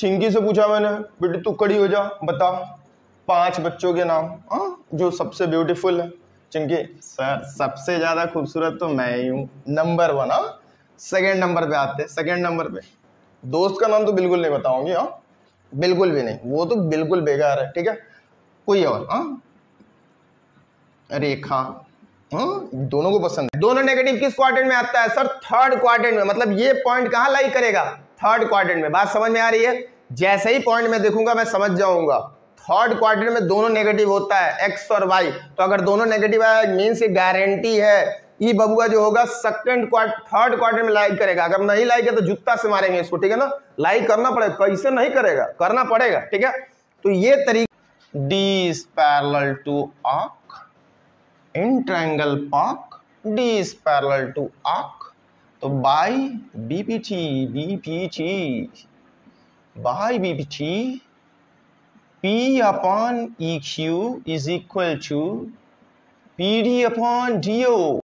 चिंकी से पूछा मैंने, बेटे तू कड़ी हो जा, बता 5 बच्चों के नाम जो सबसे ब्यूटीफुल है। चिंकी, सर सबसे ज्यादा खूबसूरत तो मैं ही हूँ, नंबर 1। सेकंड नंबर पे आते हैं, सेकंड नंबर पे दोस्त का नाम तो बिल्कुल नहीं बताऊंगी, बिल्कुल भी नहीं, वो तो बिल्कुल बेकार है, ठीक है। कोई और रेखा, दोनों को पसंद है, दोनों नेगेटिव। किस क्वाड्रेंट में आता है सर? थर्ड क्वाड्रेंट में। मतलब ये पॉइंट कहाँ लाई करेगा? थर्ड क्वाड्रेंट में। बात समझ में आ रही है? जैसे ही पॉइंट में देखूंगा मैं समझ जाऊंगा। थर्ड क्वाड्रेंट में दोनों नेगेटिव होता है, एक्स और वाई। तो अगर दोनों नेगेटिव आया मींस ये गारंटी है ई बबुआ जो होगा थर्ड क्वाड्रेंट में लाइक करेगा। अगर नहीं लाइक है तो जूता से मारेंगे इसको, ठीक है ना। लाइक करना पड़ेगा, कैसे नहीं करेगा, करना पड़ेगा, ठीक है। तो ये तरीका D is parallel to arc in triangle park, D is parallel to arc, तो by BPT P upon E Q is equal to P D upon D O.